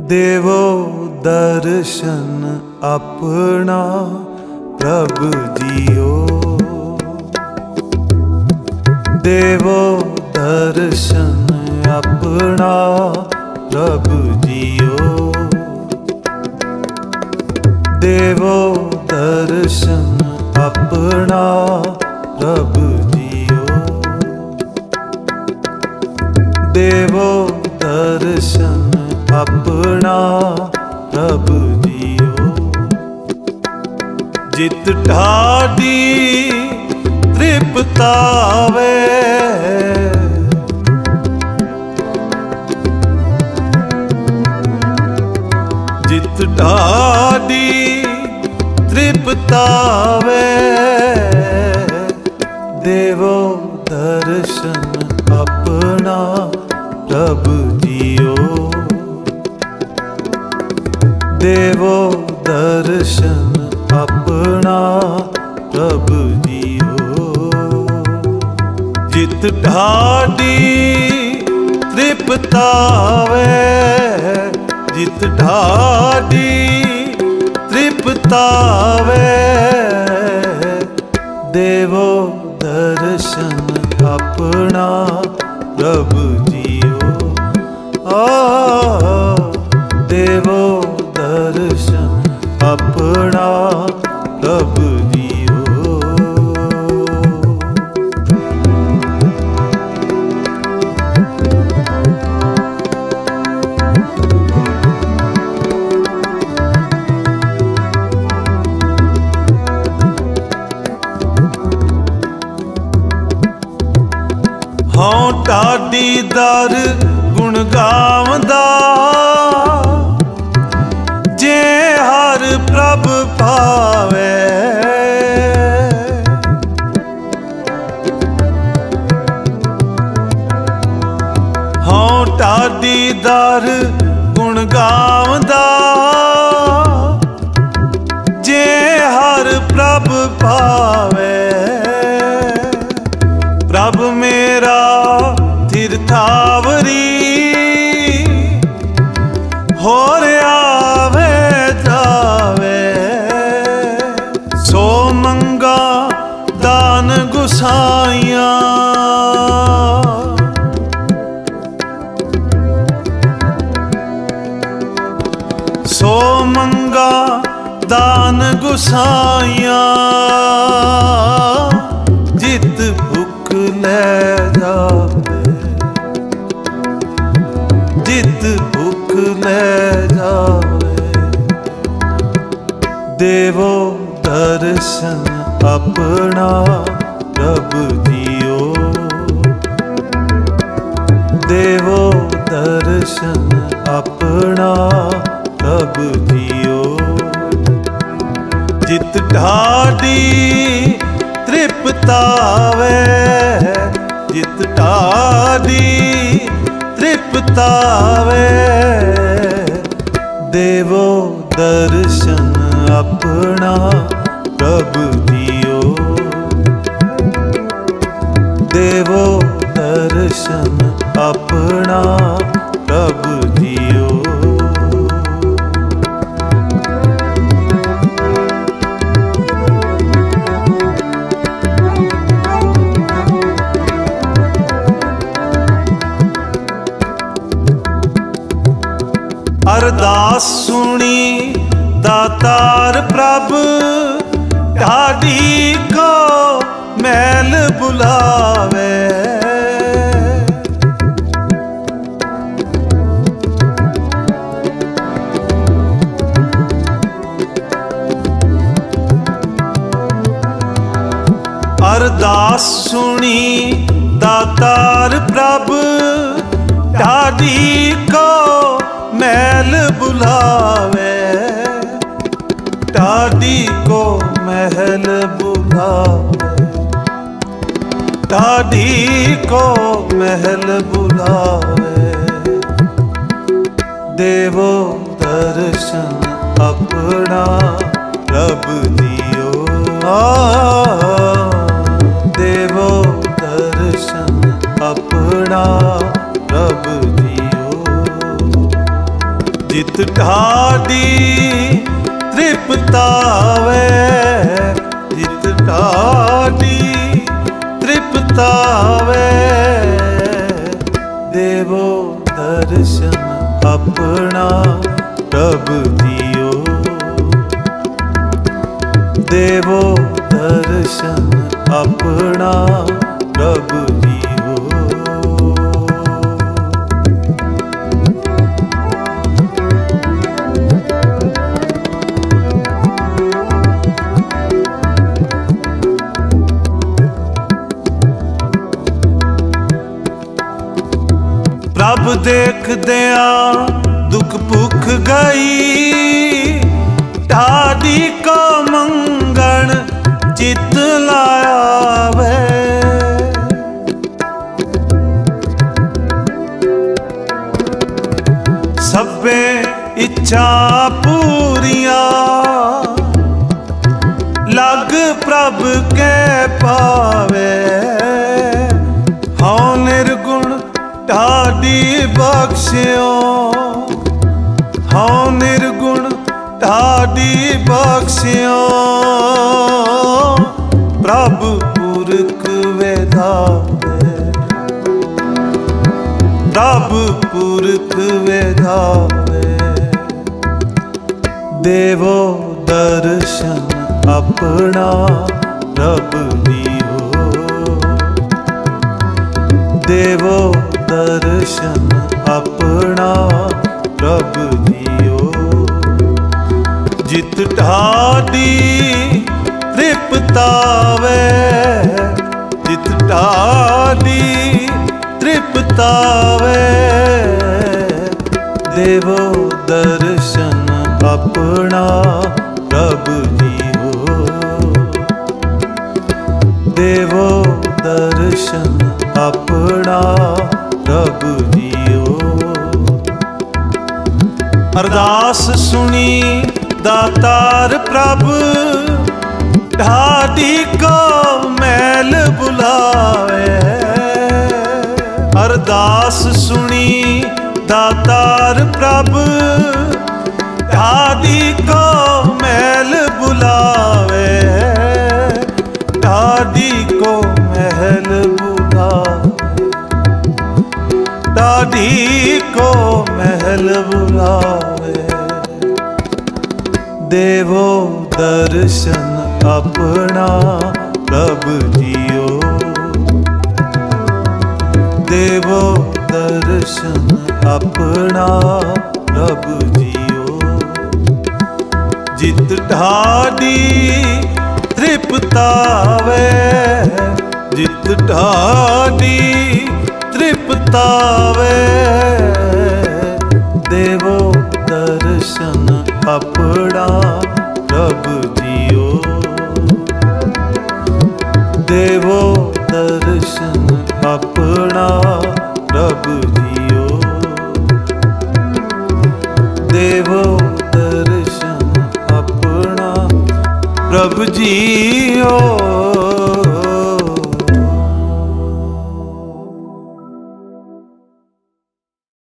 देवो दर्शन अपना प्रभु जियो। देवो दर्शन अपना प्रभु जियो। देवो दर्शन अपना प्रभु जियो। देवो दर्शन अपना प्रभु जियो। जित ठाडी तृप्तावे जित ठाडी तृप्तावे देवो दर्शन अपना प्रभु जियो। देवो दर्शन अपना प्रभु जियो। जित ढाडी तृप्तावे जित ढाडी तृप्तावे देवो दर्शन अपना प्रभु जियो। देवो दर्शन अपना प्रभु जियो। हाँ ढाडी दर गुण गावंदा जे हर प्रभ पावे। हाँ ढाडी दर गुण गावंदा जे हर प्रभ पावे। प्रभ मेरा तीर्थावरी हो रे आवे जावे। सो मंगा दान गुसाइया सो मंगा दान गुसाइया जित भुख ले जावे। जित भुख ले जावे देवो दर्शन अपना प्रभु जियो। देवो दर्शन अपना प्रभु जियो। जित ढाडी तृप्तावे जित ढाडी तृप्तावे देवो दर्शन अपना प्रभु जियो। देवो दर्शन अपना प्रभु जियो। अरदास सुनी दातार प्रभ ढाडी को मैल बुलावे। अरदास सुनी दातार प्रभ ढाडी को महल बुलावे। ढाडी को महल बुलावे। ढाडी को महल बुलावे देवो दर्शन अपना प्रभु जियो। देवो दर्शन अपना प्रभु जियो। चित ठाडी तृप्तावे चित ठाडी तृप्तावे देवो दर्शन अपना प्रभु जियो देवो दर्शन अपना प्रभु प्रभ देख दया दुख भुख गई ढाडी को मंगण चित लाया वे सभे इच्छा पूरिया लग प्रभ के पावे हौ निर्गुण ढाडी बख्शियो हौ निर्गुण ढाडी बख्शियो प्रभु पुरख वेधावे प्रभु पुरख वेधावे देवो दर्शन अपना प्रभु जियो देवो दर्शन अपना प्रभु जियो जित ठाडी तृप्तावे जित ठाडी तृप्तावे देवो दर्शन अपना प्रभु जियो देवो दर्शन अपना प्रभु जियो अरदास सुनी दातार प्रभु ढाडी को मैल बुलावे अरदास सुनी दातार प्रभु ढाडी को मैल बुलावे ढाडी को महल बुलावे ढाडी को महल बुलावे देवो दर्शन अपना प्रभु जियो देवो दर्शन अपना प्रभु जियो जित ठाडी तृप्तावे जित ठाडी तृप्तावे देवो दर्शन अपना प्रभु जियो देवो दर्शन अपना प्रभु जियो देवो दर्शन अपना प्रभु जियो।